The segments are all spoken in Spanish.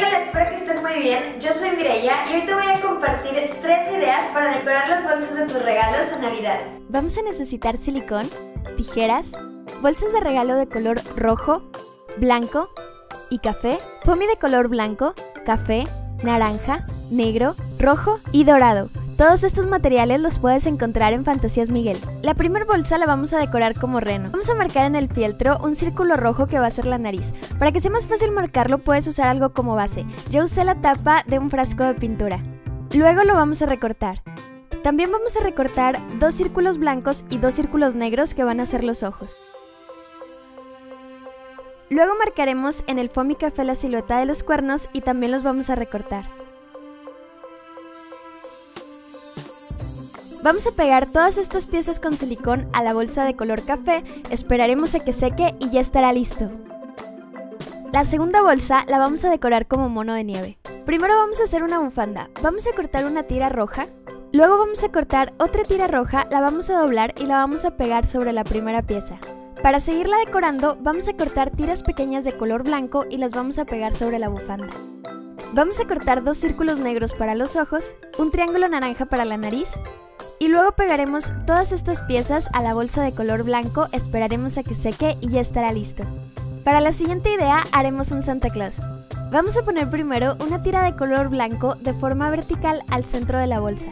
¿qué tal? Espero que estén muy bien. Yo soy Mireia y hoy te voy a compartir 3 ideas para decorar las bolsas de tus regalos en Navidad. Vamos a necesitar silicón, tijeras, bolsas de regalo de color rojo, blanco y café, foamy de color blanco, café, naranja, negro, rojo y dorado. Todos estos materiales los puedes encontrar en Fantasías Miguel. La primera bolsa la vamos a decorar como reno. Vamos a marcar en el fieltro un círculo rojo que va a ser la nariz. Para que sea más fácil marcarlo, puedes usar algo como base. Yo usé la tapa de un frasco de pintura. Luego lo vamos a recortar. También vamos a recortar 2 círculos blancos y 2 círculos negros que van a ser los ojos. Luego marcaremos en el foamy café la silueta de los cuernos y también los vamos a recortar. Vamos a pegar todas estas piezas con silicón a la bolsa de color café, esperaremos a que seque y ya estará listo. La segunda bolsa la vamos a decorar como mono de nieve. Primero vamos a hacer una bufanda, vamos a cortar una tira roja, luego vamos a cortar otra tira roja, la vamos a doblar y la vamos a pegar sobre la primera pieza. Para seguirla decorando vamos a cortar tiras pequeñas de color blanco y las vamos a pegar sobre la bufanda. Vamos a cortar 2 círculos negros para los ojos, un triángulo naranja para la nariz. Y luego pegaremos todas estas piezas a la bolsa de color blanco, esperaremos a que seque y ya estará listo. Para la siguiente idea haremos un Santa Claus. Vamos a poner primero una tira de color blanco de forma vertical al centro de la bolsa.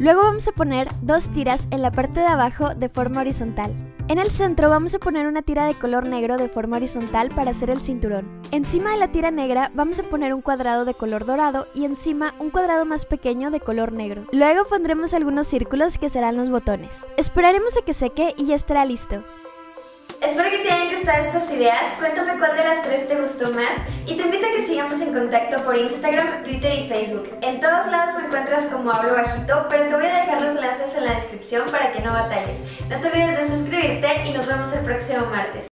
Luego vamos a poner 2 tiras en la parte de abajo de forma horizontal. En el centro vamos a poner una tira de color negro de forma horizontal para hacer el cinturón. Encima de la tira negra vamos a poner un cuadrado de color dorado y encima un cuadrado más pequeño de color negro. Luego pondremos algunos círculos que serán los botones. Esperaremos a que seque y ya estará listo. Espero que te hayan gustado estas ideas, cuéntame cuál de las 3 te gustó más y te invito a que sigamos en contacto por Instagram, Twitter y Facebook. En todos lados me encuentras como Hablo Bajito, pero te voy a dejar los enlaces en la descripción para que no batalles. No te olvides de suscribirte y nos vemos el próximo martes.